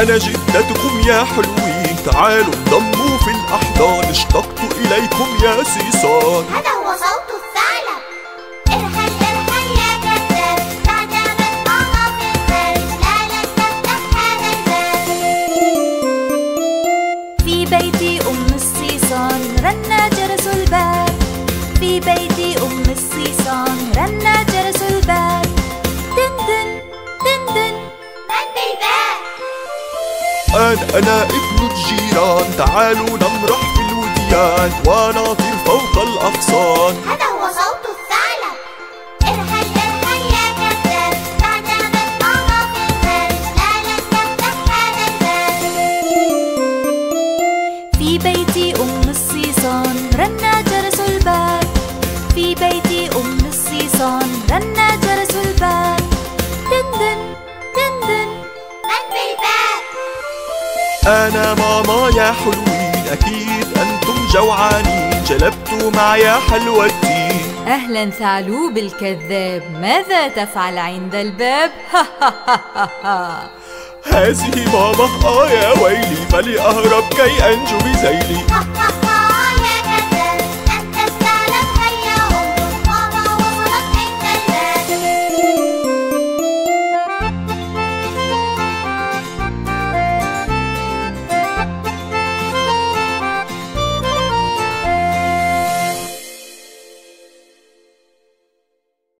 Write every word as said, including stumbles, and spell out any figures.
أنا جدتكم يا حلوين، تعالوا انضموا في الأحضان، اشتقت إليكم يا سيسان. هذا هو صوت الثعلب. ارحل ارحل يا كذاب، تعدمت ماما في الخارج، لا لن تفتح هذا الباب. في بيتي أم السيسان رنى جرس الباب. في بيتي أم السيسان رنى جرس الباب. دن دن دن دن. من بالباب؟ أنا أنا ابن الجيران، تعالوا نمرح في الوديان ونطير فوق الأغصان. هذا هو صوت الثعلب. ارحل ارحل يا كذاب، تعدمت ماما في الخارج، لا لن تفتح هذا الباب. في بيتي أم السيسان رنى جرس الباب. في بيتي أم السيسان رنى جرس الباب. دندن دندن. من بالباب؟ أنا ماما يا حلوين، أكيد أنتم جوعانين، جلبت معي حلوتي. أهلا ثعلوب الكذاب، ماذا تفعل عند الباب؟ ها ها ها ها. هذه ماما، آه يا ويلي، فلأهرب كي أنجو بذيلي.